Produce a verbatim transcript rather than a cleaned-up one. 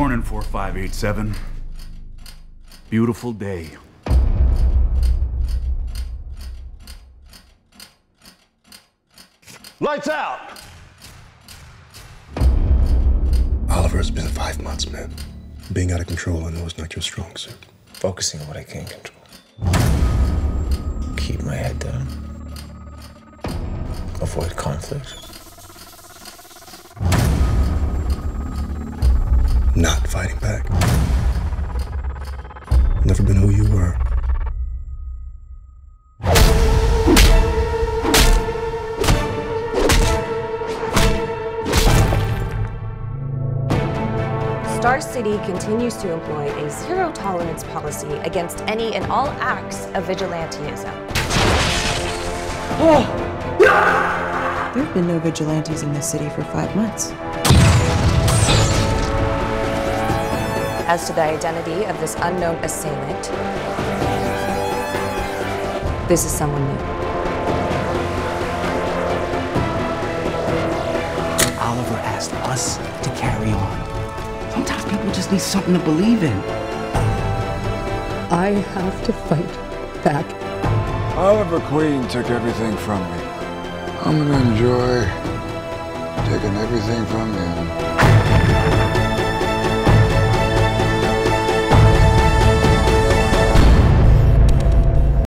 Morning, four five eight seven. Beautiful day. Lights out! Oliver, it's been five months, man. Being out of control, I know, is not your strong suit. Focusing on what I can control. Keep my head down. Avoid conflict. Not fighting back. Never been who you were. Star City continues to employ a zero-tolerance policy against any and all acts of vigilantism. Oh. Ah! There have been no vigilantes in this city for five months. As to the identity of this unknown assailant, this is someone new. Oliver asked us to carry on. Sometimes people just need something to believe in. I have to fight back. Oliver Queen took everything from me. I'm gonna enjoy taking everything from him.